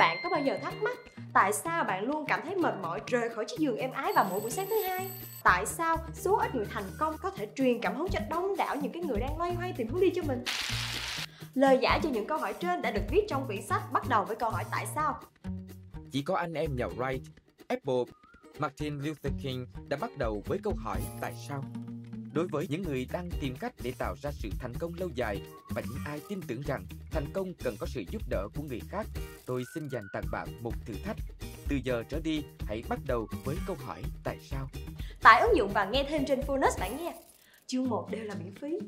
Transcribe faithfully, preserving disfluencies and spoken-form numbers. Bạn có bao giờ thắc mắc tại sao bạn luôn cảm thấy mệt mỏi rời khỏi chiếc giường êm ái vào mỗi buổi sáng thứ hai? Tại sao số ít người thành công có thể truyền cảm hứng cho đông đảo những cái người đang loay hoay tìm hướng đi cho mình? Lời giải cho những câu hỏi trên đã được viết trong quyển sách bắt đầu với câu hỏi tại sao. Chỉ có anh em nhà Wright, Apple, Martin Luther King đã bắt đầu với câu hỏi tại sao. Đối với những người đang tìm cách để tạo ra sự thành công lâu dài và những ai tin tưởng rằng thành công cần có sự giúp đỡ của người khác, tôi xin dành tặng bạn một thử thách. Từ giờ trở đi, hãy bắt đầu với câu hỏi tại sao. Tải ứng dụng và nghe thêm trên Fonos bạn nghe. Chương một đều là miễn phí.